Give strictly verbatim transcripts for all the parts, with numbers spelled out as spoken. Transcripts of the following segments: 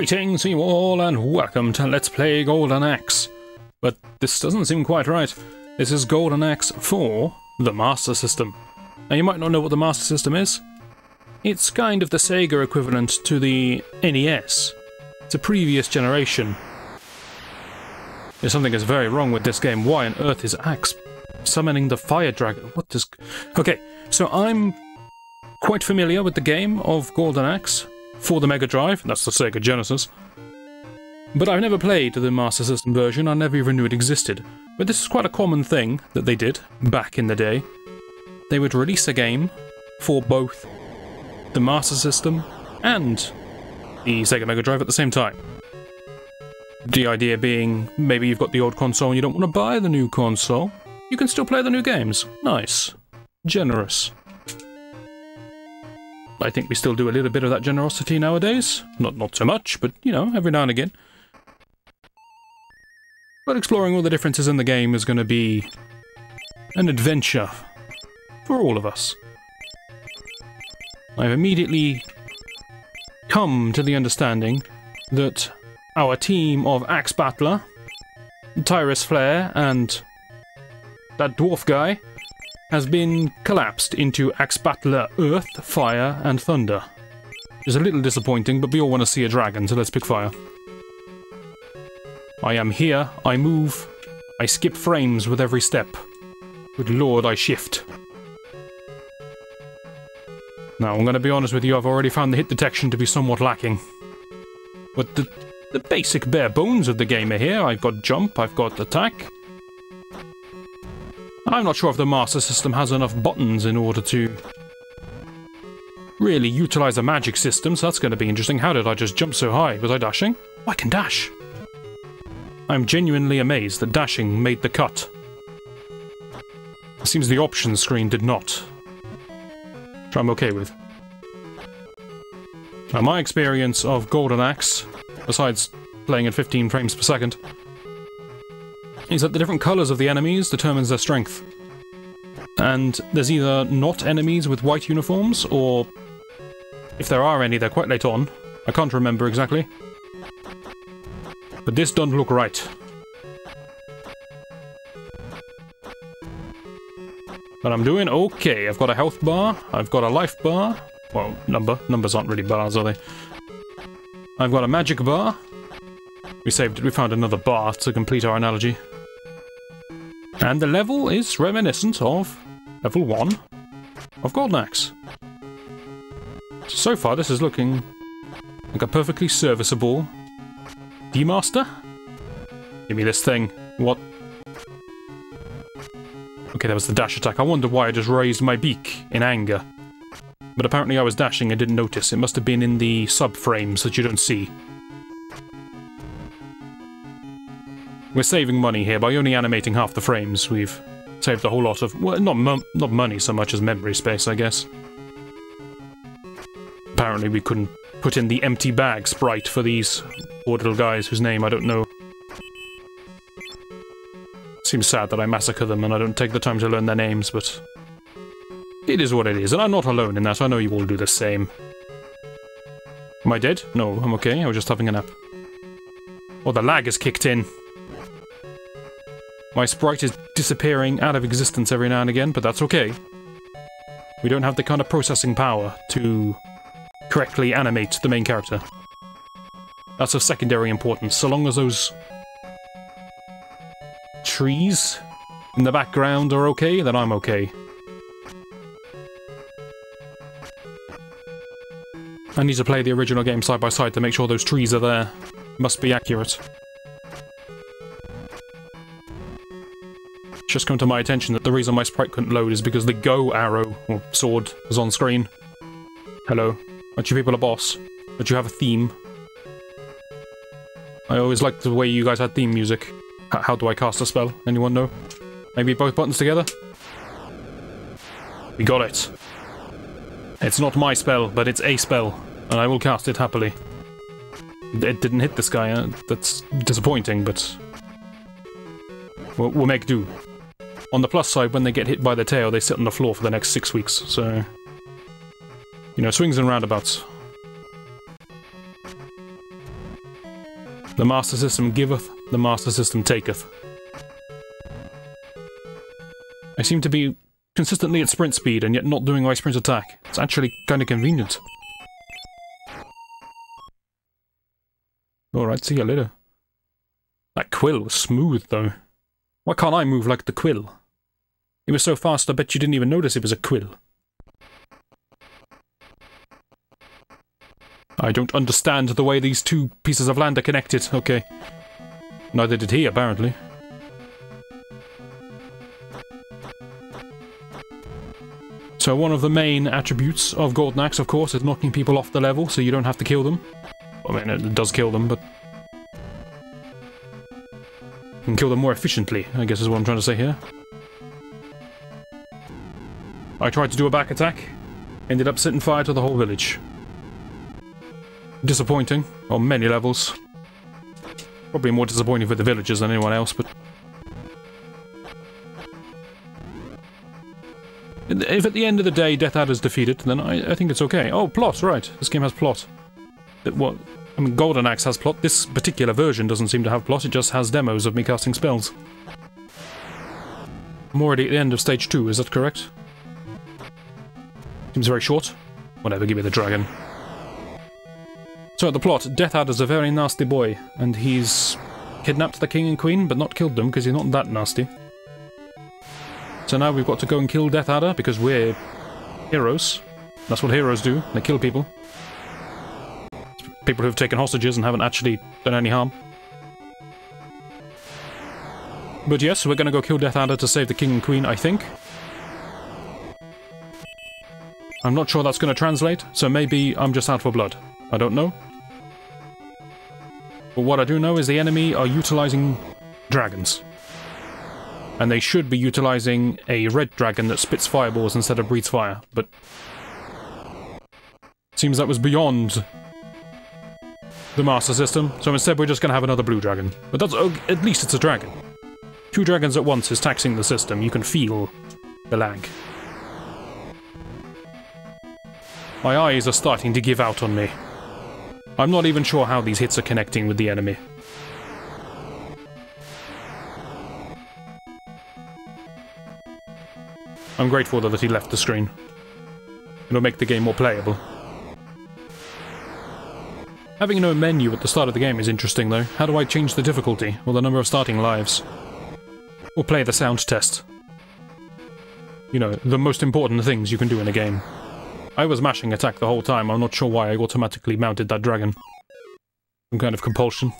Greetings you all and welcome to Let's Play Golden Axe. But this doesn't seem quite right. This is Golden Axe for the Master System. Now you might not know what the Master System is. It's kind of the Sega equivalent to the N E S. It's a previous generation. There's something that's very wrong with this game. Why on earth is Axe summoning the fire dragon? What does... Okay, so I'm quite familiar with the game of Golden Axe. For the Mega Drive, that's the Sega Genesis. But I've never played the Master System version, I never even knew it existed. But this is quite a common thing that they did back in the day. They would release a game for both the Master System and the Sega Mega Drive at the same time. The idea being, maybe you've got the old console and you don't want to buy the new console. You can still play the new games. Nice. Generous. I think we still do a little bit of that generosity nowadays. Not not so much, but, you know, every now and again. But exploring all the differences in the game is going to be an adventure for all of us. I've immediately come to the understanding that our team of Axe Battler, Tyris Flare, and that dwarf guy has been collapsed into Axe Battler Earth, Fire and Thunder. It's a little disappointing, but we all want to see a dragon, so let's pick fire. I am here, I move, I skip frames with every step. Good lord, I shift. Now, I'm going to be honest with you, I've already found the hit detection to be somewhat lacking. But the, the basic bare bones of the game are here. I've got jump, I've got attack. I'm not sure if the Master System has enough buttons in order to really utilise a magic system, so that's going to be interesting. How did I just jump so high? Was I dashing? Oh, I can dash! I'm genuinely amazed that dashing made the cut. It seems the options screen did not. Which I'm okay with. Now, my experience of Golden Axe, besides playing at fifteen frames per second, is that the different colours of the enemies determines their strength. And there's either not enemies with white uniforms, or if there are any, they're quite late on. I can't remember exactly. But this don't look right. But I'm doing okay. I've got a health bar, I've got a life bar. Well, number. Numbers aren't really bars, are they? I've got a magic bar. We saved it. We found another bar to complete our analogy. And the level is reminiscent of level one of Golden Axe. So far this is looking like a perfectly serviceable demaster. Give me this thing. What? Okay, that was the dash attack. I wonder why I just raised my beak in anger. But apparently I was dashing and didn't notice. It must have been in the subframes that you don't see. We're saving money here by only animating half the frames. We've saved a whole lot of... well, not mo not money so much as memory space, I guess. Apparently we couldn't put in the empty bag sprite for these poor little guys whose name I don't know. Seems sad that I massacre them and I don't take the time to learn their names, but... it is what it is, and I'm not alone in that. I know you all do the same. Am I dead? No, I'm okay. I was just having a nap. Oh, the lag has kicked in. My sprite is disappearing out of existence every now and again, but that's okay. We don't have the kind of processing power to correctly animate the main character. That's of secondary importance, so long as those trees in the background are okay, then I'm okay. I need to play the original game side by side to make sure those trees are there. Must be accurate. Just come to my attention that the reason my sprite couldn't load is because the go arrow, or sword, is on screen. Hello. Aren't you people a boss? Don't you have a theme? I always liked the way you guys had theme music. H- how do I cast a spell? Anyone know? Maybe both buttons together? We got it. It's not my spell, but it's a spell, and I will cast it happily. It didn't hit this guy, uh, that's disappointing, but... We'll, we'll make do. On the plus side, when they get hit by the tail, they sit on the floor for the next six weeks, so... You know, swings and roundabouts. The Master System giveth, the Master System taketh. I seem to be consistently at sprint speed and yet not doing my sprint attack. It's actually kinda convenient. Alright, see you later. That quill was smooth though. Why can't I move like the quill? It was so fast I bet you didn't even notice it was a quill. I don't understand the way these two pieces of land are connected. Okay. Neither did he, apparently. So one of the main attributes of Golden Axe, of course, is knocking people off the level so you don't have to kill them. I mean, it does kill them, but... you can kill them more efficiently, I guess is what I'm trying to say here. I tried to do a back attack, ended up setting fire to the whole village. Disappointing, on many levels. Probably more disappointing for the villagers than anyone else, but... if at the end of the day Death Adder's defeated, then I, I think it's okay. Oh, plot, right. This game has plot. It, well, I mean, Golden Axe has plot. This particular version doesn't seem to have plot, it just has demos of me casting spells. I'm already at the end of stage two, is that correct? Seems very short. Whatever, give me the dragon. So the plot, Death Adder's a very nasty boy, and he's kidnapped the king and queen, but not killed them, because he's not that nasty. So now we've got to go and kill Death Adder, because we're heroes. That's what heroes do, they kill people. People who've taken hostages and haven't actually done any harm. But yes, we're gonna go kill Death Adder to save the king and queen, I think. I'm not sure that's gonna translate, so maybe I'm just out for blood. I don't know. But what I do know is the enemy are utilizing dragons. And they should be utilizing a red dragon that spits fireballs instead of breathes fire, but... seems that was beyond the Master System, so instead we're just gonna have another blue dragon. But that's okay, at least it's a dragon. Two dragons at once is taxing the system, you can feel the lag. My eyes are starting to give out on me. I'm not even sure how these hits are connecting with the enemy. I'm grateful that he left the screen. It'll make the game more playable. Having no menu at the start of the game is interesting though. How do I change the difficulty, or the number of starting lives? Or play the sound test. You know, the most important things you can do in a game. I was mashing attack the whole time, I'm not sure why I automatically mounted that dragon. Some kind of compulsion.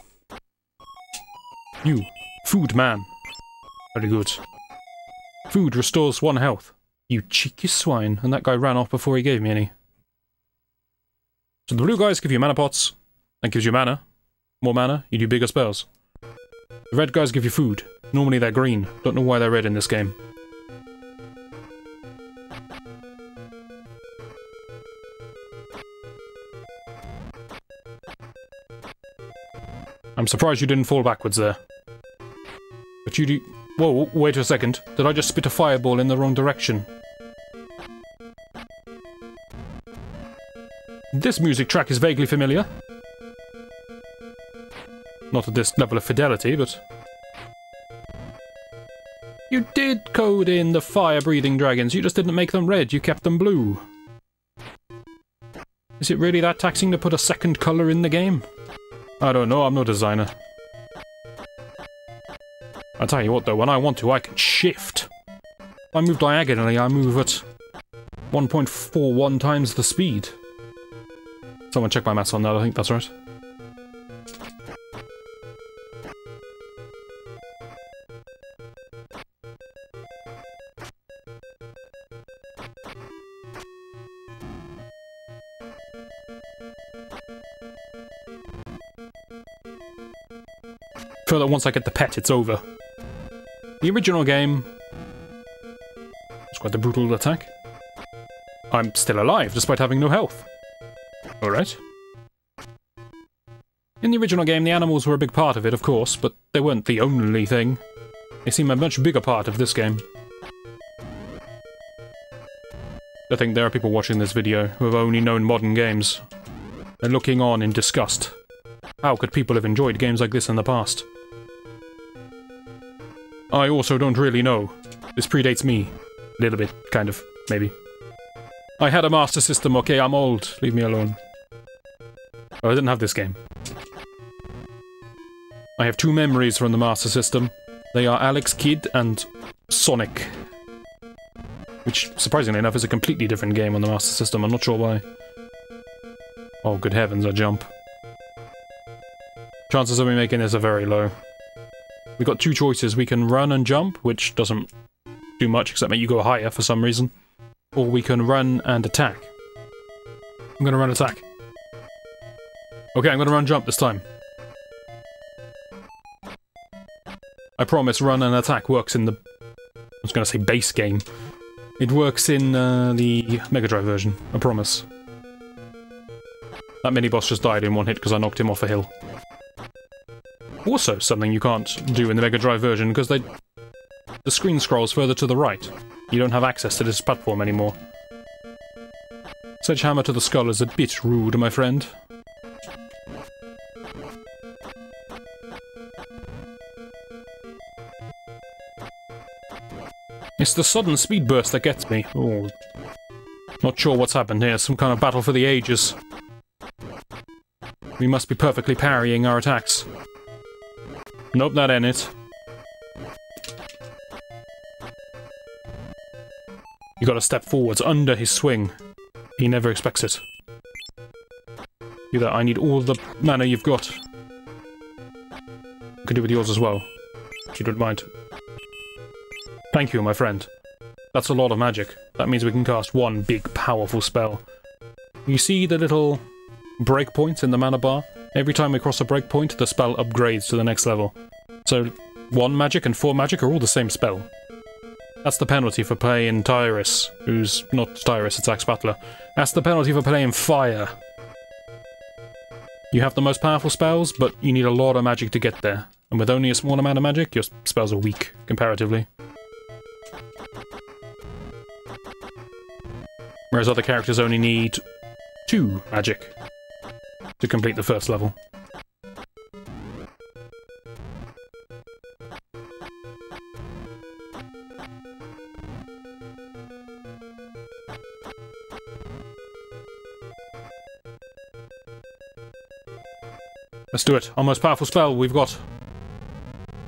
You. Food man. Very good. Food restores one health. You cheeky swine. And that guy ran off before he gave me any. So the blue guys give you mana pots. That gives you mana. More mana, you do bigger spells. The red guys give you food. Normally they're green. Don't know why they're red in this game. I'm surprised you didn't fall backwards there. But you do... whoa, wait a second. Did I just spit a fireball in the wrong direction? This music track is vaguely familiar. Not at this level of fidelity, but... you did code in the fire-breathing dragons, you just didn't make them red, you kept them blue. Is it really that taxing to put a second colour in the game? I don't know, I'm no designer. I tell you what though, when I want to I can shift. If I move diagonally, I move at one point four one times the speed. Someone check my maths on that, I think that's right. I feel that once I get the pet, it's over. The original game... it's quite a brutal attack. I'm still alive, despite having no health. Alright. In the original game, the animals were a big part of it, of course, but they weren't the only thing. They seem a much bigger part of this game. I think there are people watching this video who have only known modern games. They're looking on in disgust How could people have enjoyed games like this in the past? I also don't really know. This predates me. A little bit, kind of, maybe. I had a Master System, okay, I'm old. Leave me alone. Oh, I didn't have this game. I have two memories from the Master System. They are Alex Kidd and Sonic. Which, surprisingly enough, is a completely different game on the Master System. I'm not sure why. Oh, good heavens, I jump. Chances of me making this are very low. We've got two choices. We can run and jump, which doesn't do much except make you go higher for some reason. Or we can run and attack. I'm gonna run attack. Okay, I'm gonna run jump this time. I promise run and attack works in the... I was gonna say base game. It works in uh, the Mega Drive version, I promise. That mini-boss just died in one hit because I knocked him off a hill. Also something you can't do in the Mega Drive version because they... the screen scrolls further to the right. You don't have access to this platform anymore. Sledgehammer to the skull is a bit rude, my friend. It's the sudden speed burst that gets me. Oh. Not sure what's happened here, some kind of battle for the ages. We must be perfectly parrying our attacks. Nope, that ain't it. You gotta step forwards under his swing. He never expects it. Either I need all the mana you've got. You can do with yours as well, if you don't mind. Thank you, my friend. That's a lot of magic. That means we can cast one big, powerful spell. You see the little breakpoints in the mana bar? Every time we cross a breakpoint, the spell upgrades to the next level. So, one magic and four magic are all the same spell. That's the penalty for playing Tyris, who's not Tyris, it's Axe Battler. That's the penalty for playing Fire. You have the most powerful spells, but you need a lot of magic to get there. And with only a small amount of magic, your spells are weak, comparatively. Whereas other characters only need two magic to complete the first level. Let's do it. Our most powerful spell we've got.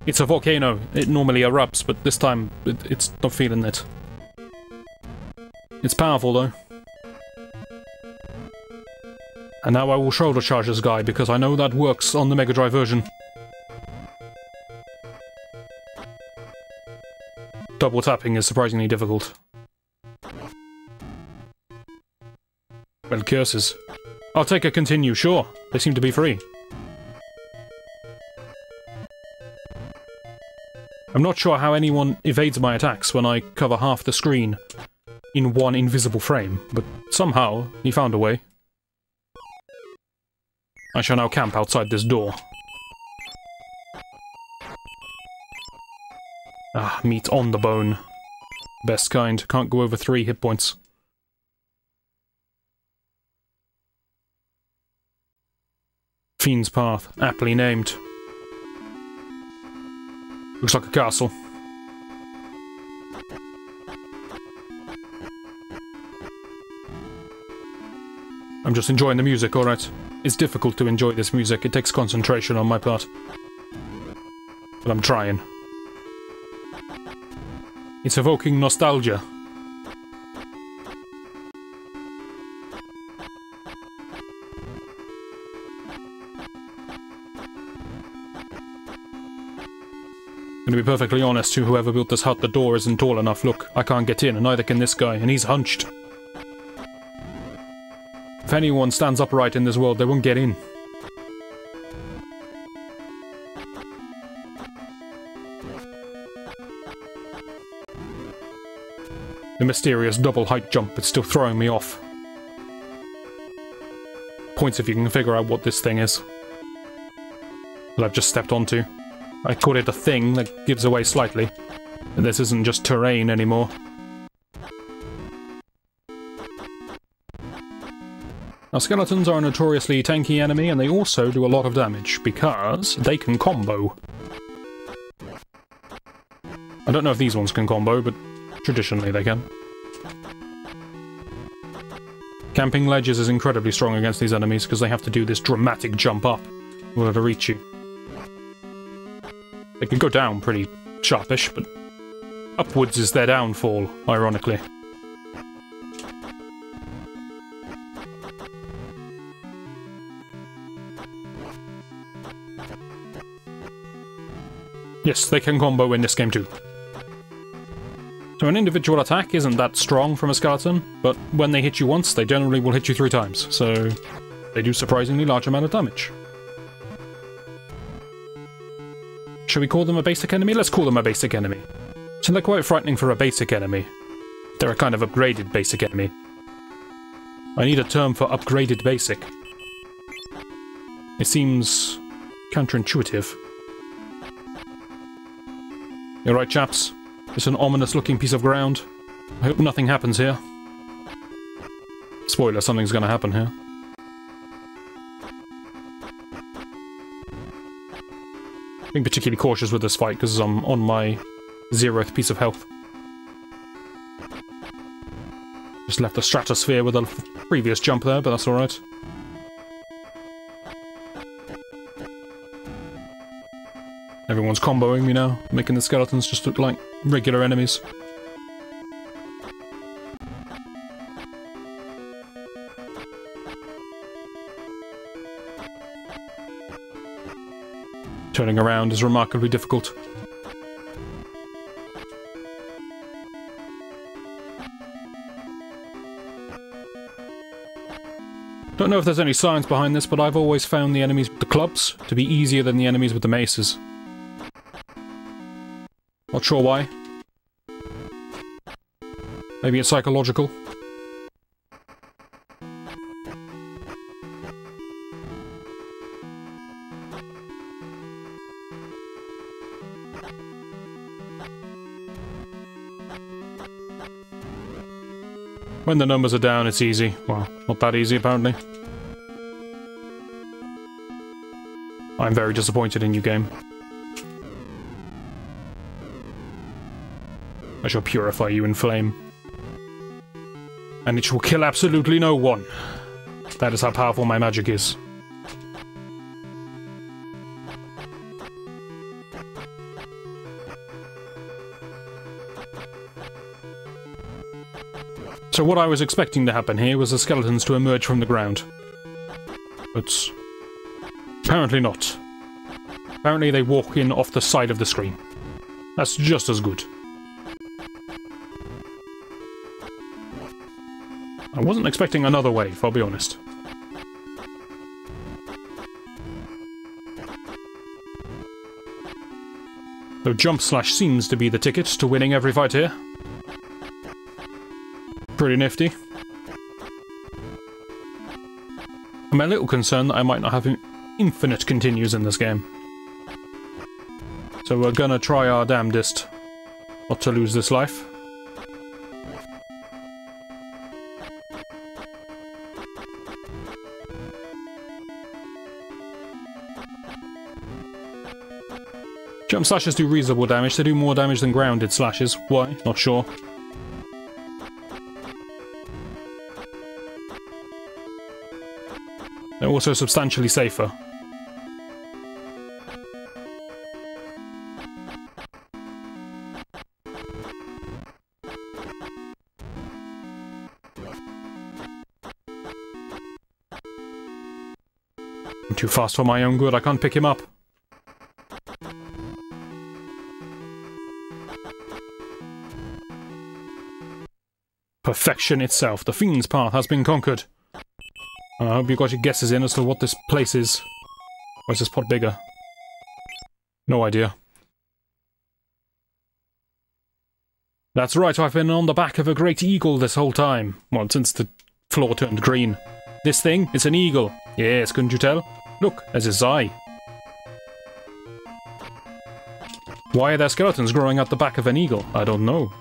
It's a volcano. It normally erupts, but this time it, it's not feeling it. It's powerful, though. And now I will shoulder charge this guy, because I know that works on the Mega Drive version. Double tapping is surprisingly difficult. Well, curses. I'll take a continue, sure. They seem to be free. I'm not sure how anyone evades my attacks when I cover half the screen in one invisible frame, but somehow he found a way. I shall now camp outside this door. Ah, meat on the bone. Best kind. Can't go over three hit points. Fiend's Path, aptly named. Looks like a castle. I'm just enjoying the music, alright. It's difficult to enjoy this music, it takes concentration on my part. But I'm trying. It's evoking nostalgia. To be perfectly honest, to whoever built this hut, the door isn't tall enough. Look, I can't get in, and neither can this guy, and he's hunched. If anyone stands upright in this world, they won't get in. The mysterious double height jump is still throwing me off. Points if you can figure out what this thing is that I've just stepped onto. I call it a thing that gives away slightly. This isn't just terrain anymore. Now, skeletons are a notoriously tanky enemy, and they also do a lot of damage, because they can combo. I don't know if these ones can combo, but traditionally they can. Camping ledges is incredibly strong against these enemies, because they have to do this dramatic jump up in order to reach you. They can go down pretty sharpish, but upwards is their downfall, ironically. Yes, they can combo in this game too. So an individual attack isn't that strong from a skeleton, but when they hit you once, they generally will hit you three times, so they do surprisingly large amount of damage. Should we call them a basic enemy? Let's call them a basic enemy. So they're quite frightening for a basic enemy. They're a kind of upgraded basic enemy. I need a term for upgraded basic. It seems counterintuitive. You're right, chaps. It's an ominous-looking piece of ground. I hope nothing happens here. Spoiler, something's gonna happen here. I'm being particularly cautious with this fight, because I'm on my zeroth piece of health. Just left the stratosphere with a previous jump there, but that's alright. Everyone's comboing me now, making the skeletons just look like regular enemies. Turning around is remarkably difficult. Don't know if there's any science behind this, but I've always found the enemies with the clubs to be easier than the enemies with the maces. Not sure why. Maybe it's psychological. When the numbers are down, it's easy. Well, not that easy, apparently. I'm very disappointed in you, game. I shall purify you in flame. And it shall kill absolutely no one. That is how powerful my magic is. So what I was expecting to happen here was the skeletons to emerge from the ground. But apparently not. Apparently they walk in off the side of the screen. That's just as good. I wasn't expecting another wave, I'll be honest. Though jump slash seems to be the ticket to winning every fight here. Pretty nifty. I'm a little concerned that I might not have infinite continues in this game. So we're gonna try our damnedest not to lose this life. Jump slashes do reasonable damage, they do more damage than grounded slashes. Why? Not sure. They're also substantially safer. I'm too fast for my own good, I can't pick him up. Perfection itself. The Fiend's Path has been conquered. I hope you got your guesses in as to what this place is. Or is this pot bigger? No idea. That's right, I've been on the back of a great eagle this whole time. Well, since the floor turned green. This thing, it's an eagle. Yes, couldn't you tell? Look, there's his eye. Why are there skeletons growing out the back of an eagle? I don't know.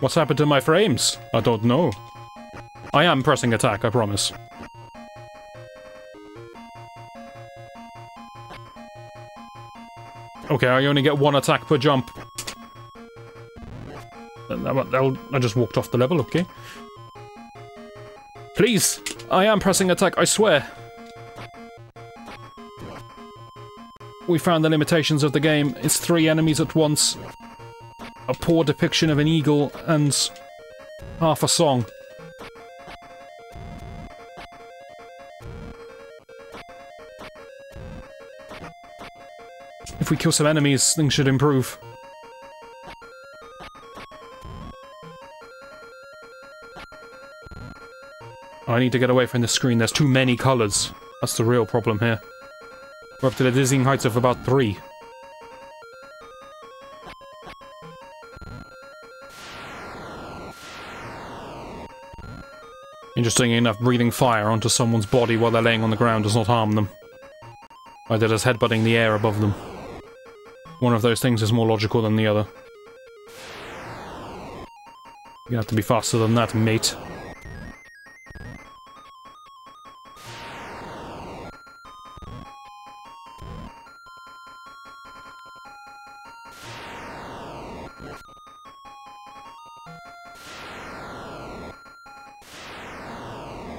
What's happened to my frames? I don't know. I am pressing attack, I promise. Okay, I only get one attack per jump. I just walked off the level, okay. Please! I am pressing attack, I swear! We found the limitations of the game. It's three enemies at once, a poor depiction of an eagle, and half a song. If we kill some enemies, things should improve. I need to get away from this screen, there's too many colours. That's the real problem here. We're up to the dizzying heights of about three. Interestingly enough, breathing fire onto someone's body while they're laying on the ground does not harm them. Either does headbutting the air above them. One of those things is more logical than the other. You're gonna have to be faster than that, mate.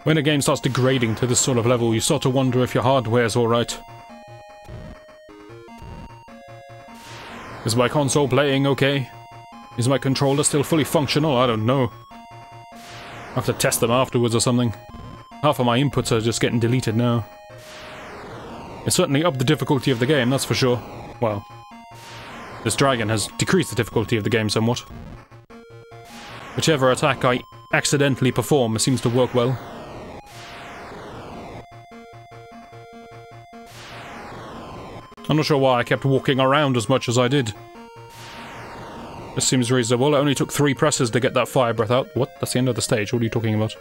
When a game starts degrading to this sort of level, you start to wonder if your hardware's alright. Is my console playing okay? Is my controller still fully functional? I don't know. I have to test them afterwards or something. Half of my inputs are just getting deleted now. It's certainly upped the difficulty of the game, that's for sure. Well, this dragon has decreased the difficulty of the game somewhat. Whichever attack I accidentally perform seems to work well. I'm not sure why I kept walking around as much as I did. This seems reasonable. It only took three presses to get that fire breath out. What? That's the end of the stage. What are you talking about?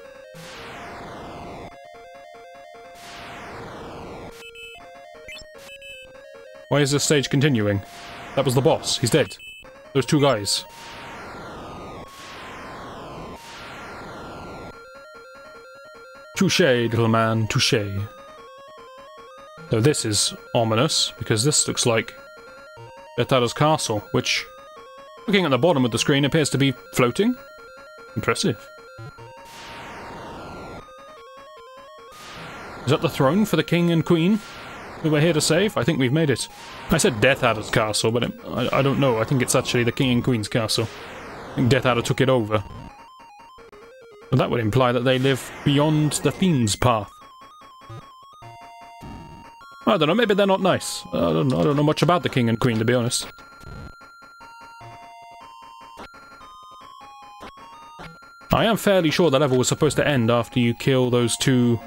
Why is this stage continuing? That was the boss. He's dead. Those two guys. Touche, little man. Touche. So this is ominous, because this looks like Death Adder's castle, which, looking at the bottom of the screen, appears to be floating. Impressive. Is that the throne for the king and queen who we're here to save? I think we've made it. I said Death Adder's castle, but it, I, I don't know. I think it's actually the king and queen's castle. I think Death Adder took it over. But that would imply that they live beyond the fiend's path. I don't know, maybe they're not nice. I don't, I don't know much about the king and queen, to be honest. I am fairly sure the level was supposed to end after you kill those two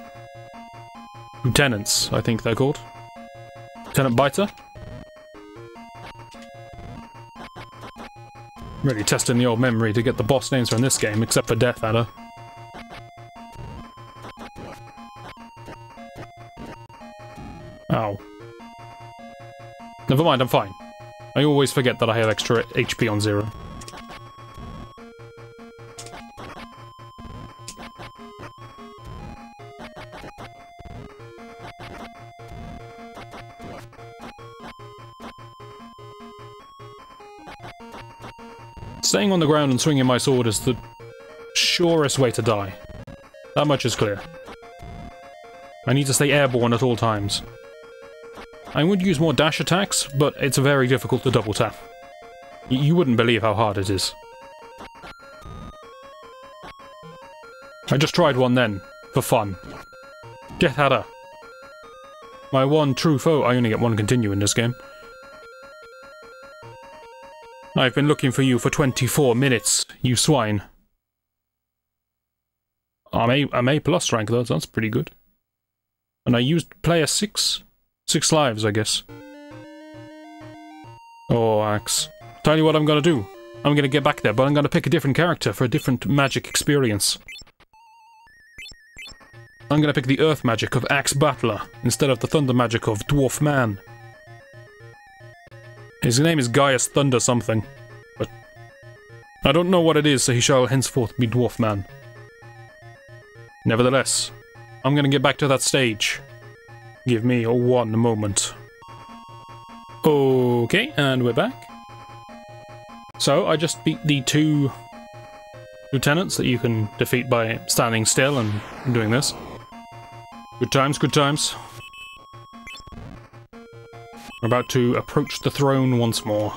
lieutenants, I think they're called. Lieutenant Biter? Really testing the old memory to get the boss names from this game, except for Death Adder. Ow. Never mind, I'm fine. I always forget that I have extra H P on zero. Staying on the ground and swinging my sword is the surest way to die. That much is clear. I need to stay airborne at all times. I would use more dash attacks, but it's very difficult to double tap. Y- you wouldn't believe how hard it is. I just tried one then, for fun. Death Adder. My one true foe. I only get one continue in this game. I've been looking for you for twenty-four minutes, you swine. I'm A, I'm A plus rank though, so that's pretty good. And I used player six. Six lives, I guess. Oh, Axe. Tell you what I'm gonna do. I'm gonna get back there, but I'm gonna pick a different character for a different magic experience. I'm gonna pick the earth magic of Axe Battler instead of the thunder magic of Dwarf Man. His name is Gaius Thunder something, but I don't know what it is, so he shall henceforth be Dwarf Man. Nevertheless, I'm gonna get back to that stage. Give me one moment. Okay, and we're back. So, I just beat the two lieutenants that you can defeat by standing still and doing this. Good times, good times. I'm about to approach the throne once more.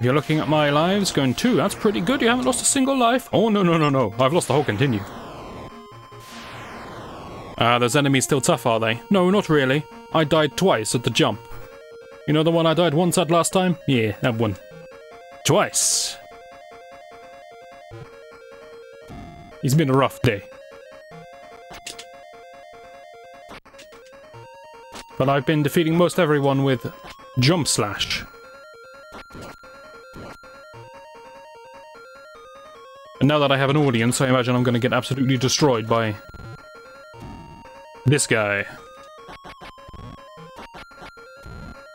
If you're looking at my lives, going two, that's pretty good, you haven't lost a single life. Oh, no, no, no, no, I've lost the whole continue. Ah, uh, those enemies still tough, are they? No, not really. I died twice at the jump. You know the one I died once at last time? Yeah, that one. Twice! It's been a rough day. But I've been defeating most everyone with Jump Slash. And now that I have an audience, I imagine I'm going to get absolutely destroyed by this guy.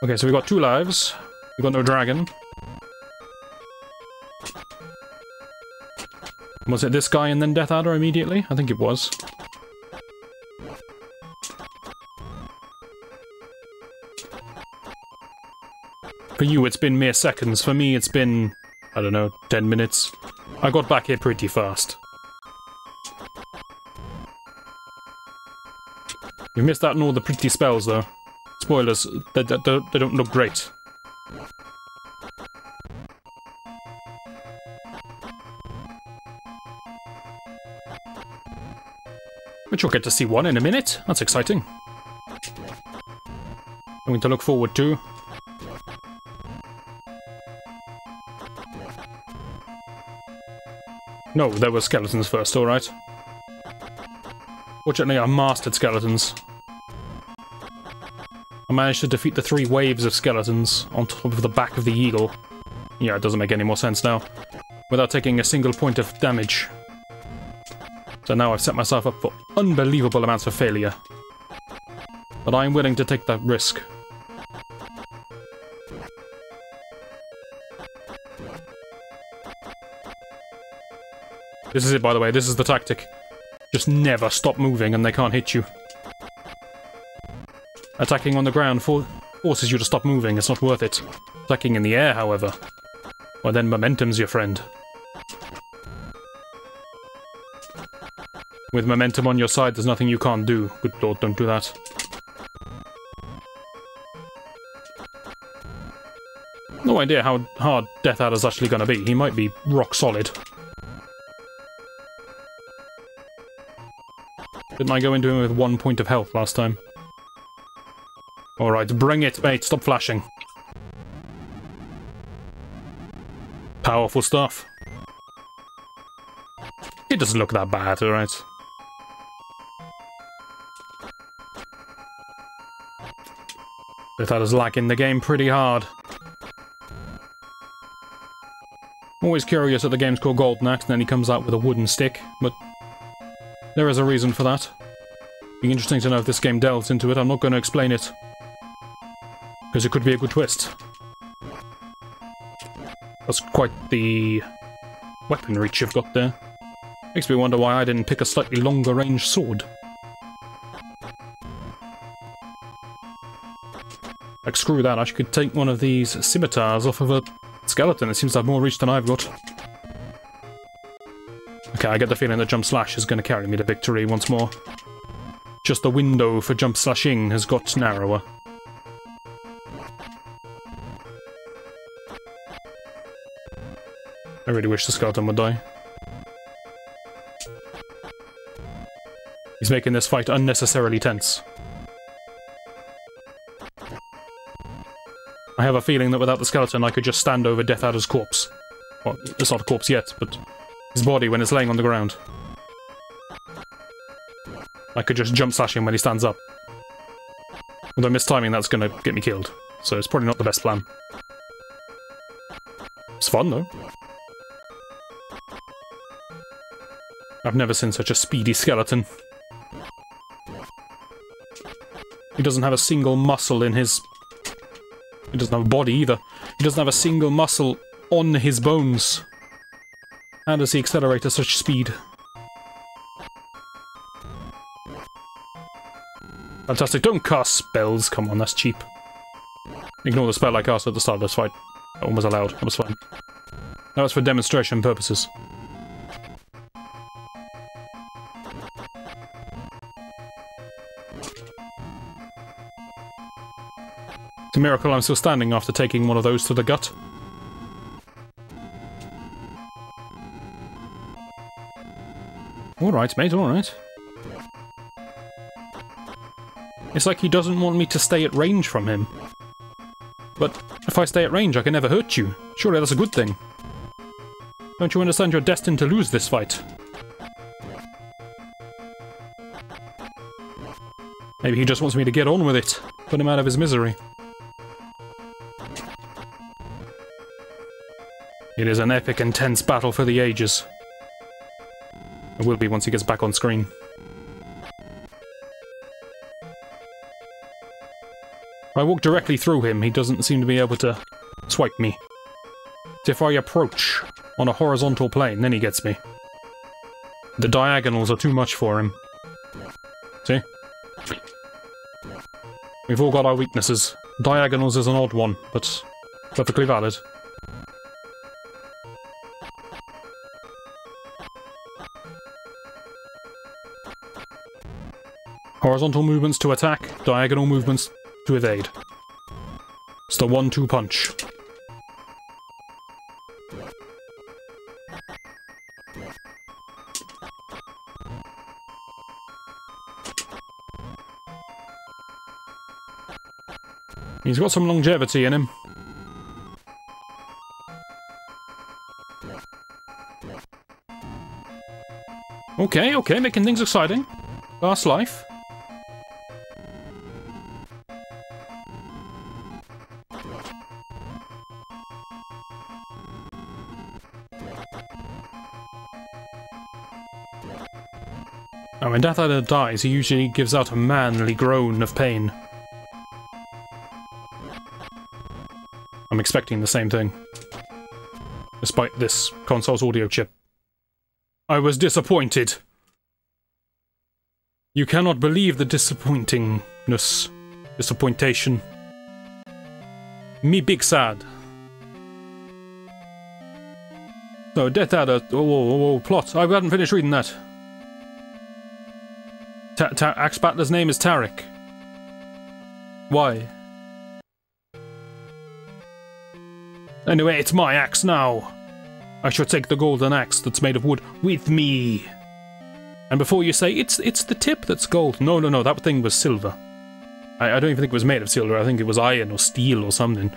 Okay, so we've got two lives. We've got no dragon. Was it this guy and then Death Adder immediately? I think it was. For you, it's been mere seconds. For me, it's been, I don't know, ten minutes. I got back here pretty fast. You missed out on all the pretty spells, though. Spoilers, they, they, they don't look great. But you'll get to see one in a minute. That's exciting. Something to look forward to. No, there were skeletons first, alright. Fortunately, I mastered skeletons. I managed to defeat the three waves of skeletons on top of the back of the eagle. Yeah, it doesn't make any more sense now. Without taking a single point of damage. So now I've set myself up for unbelievable amounts of failure. But I'm willing to take that risk. This is it, by the way, this is the tactic. Just never stop moving and they can't hit you. Attacking on the ground for forces you to stop moving, it's not worth it. Attacking in the air, however. Well then, momentum's your friend. With momentum on your side, there's nothing you can't do. Good lord, don't do that. No idea how hard Death Adder's actually gonna be. He might be rock solid. Didn't I go into him with one point of health last time? Alright, bring it, mate. Stop flashing. Powerful stuff. It doesn't look that bad, alright. But that is lacking the game pretty hard. I'm always curious that the game's called Golden Axe, and then he comes out with a wooden stick, but there is a reason for that. It'd be interesting to know if this game delves into it. I'm not going to explain it, because it could be a good twist. That's quite the weapon reach you've got there. Makes me wonder why I didn't pick a slightly longer range sword. Like, screw that, I could take one of these scimitars off of a skeleton. It seems to have more reach than I've got. Okay, I get the feeling that Jump Slash is going to carry me to victory once more. Just the window for jump slashing has got narrower. I really wish the skeleton would die. He's making this fight unnecessarily tense. I have a feeling that without the skeleton I could just stand over Death Adder's corpse. Well, it's not a corpse yet, but his body when it's laying on the ground. I could just jump slash him when he stands up. Although mistiming that's gonna get me killed, so it's probably not the best plan. It's fun though. I've never seen such a speedy skeleton. He doesn't have a single muscle in his... He doesn't have a body either. He doesn't have a single muscle on his bones. How does he accelerate at such speed? Fantastic. Don't cast spells. Come on, that's cheap. Ignore the spell I cast at the start of this fight. That one was allowed. That was fine. That was for demonstration purposes. It's a miracle I'm still standing after taking one of those to the gut. Alright, mate, alright. It's like he doesn't want me to stay at range from him. But if I stay at range, I can never hurt you. Surely that's a good thing. Don't you understand you're destined to lose this fight? Maybe he just wants me to get on with it. Put him out of his misery. It is an epic, intense battle for the ages. It will be once he gets back on screen. If I walk directly through him, he doesn't seem to be able to swipe me. If I approach on a horizontal plane, then he gets me. The diagonals are too much for him. See? We've all got our weaknesses. Diagonals is an odd one, but perfectly valid. Horizontal movements to attack, diagonal movements to evade. It's the one two punch. He's got some longevity in him. Okay, okay, making things exciting. Last life. And when Death Adder dies, he usually gives out a manly groan of pain. I'm expecting the same thing. Despite this console's audio chip. I was disappointed. You cannot believe the disappointingness. Disappointation. Me big sad. So, Death Adder... Oh, oh, oh, plot. I hadn't finished reading that. Ta Ta Axe Battler's name is Tarik. Why? Anyway, it's my axe now. I should take the golden axe that's made of wood with me. And before you say, it's it's the tip that's gold. No, no, no, that thing was silver. I, I don't even think it was made of silver. I think it was iron or steel or something.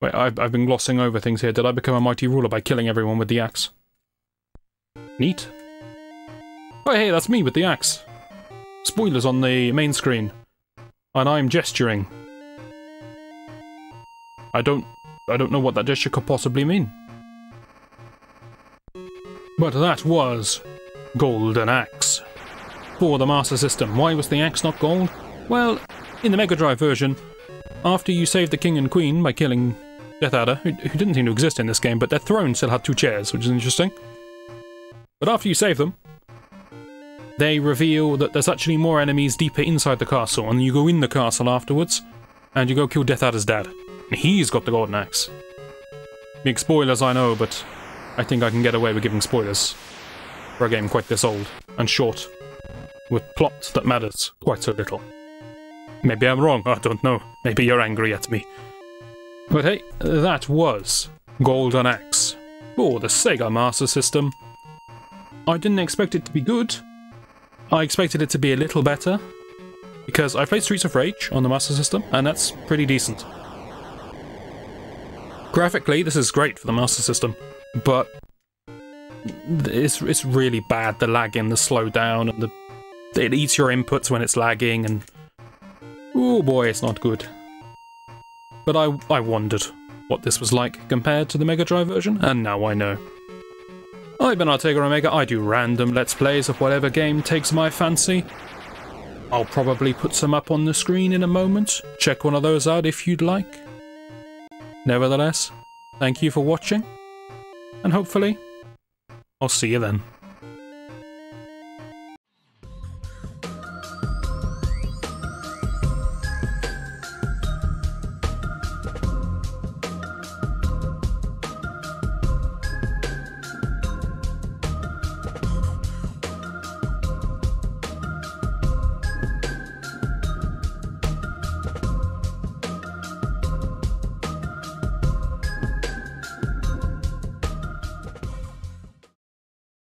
Wait, I've, I've been glossing over things here. Did I become a mighty ruler by killing everyone with the axe? Neat. Oh, hey, that's me with the axe. Spoilers on the main screen. And I'm gesturing. I don't... I don't know what that gesture could possibly mean. But that was... Golden Axe. For the Master System. Why was the axe not gold? Well, in the Mega Drive version, after you saved the King and Queen by killing Death Adder, who didn't seem to exist in this game, but their throne still had two chairs, which is interesting. But after you save them, they reveal that there's actually more enemies deeper inside the castle, and you go in the castle afterwards, and you go kill Death Adder's dad. And he's got the golden axe. Big spoilers, I know, but I think I can get away with giving spoilers for a game quite this old and short, with plot that matters quite so little. Maybe I'm wrong, I don't know. Maybe you're angry at me. But hey, that was Golden Axe for the Sega Master System. I didn't expect it to be good. I expected it to be a little better, because I played Streets of Rage on the Master System, and that's pretty decent. Graphically, this is great for the Master System, but it's, it's really bad, the lagging, the slowdown, and the, it eats your inputs when it's lagging, and oh boy, it's not good. But I, I wondered what this was like compared to the Mega Drive version, and now I know. I've been Artega Omega, I do random Let's Plays of whatever game takes my fancy. I'll probably put some up on the screen in a moment. Check one of those out if you'd like. Nevertheless, thank you for watching, and hopefully, I'll see you then.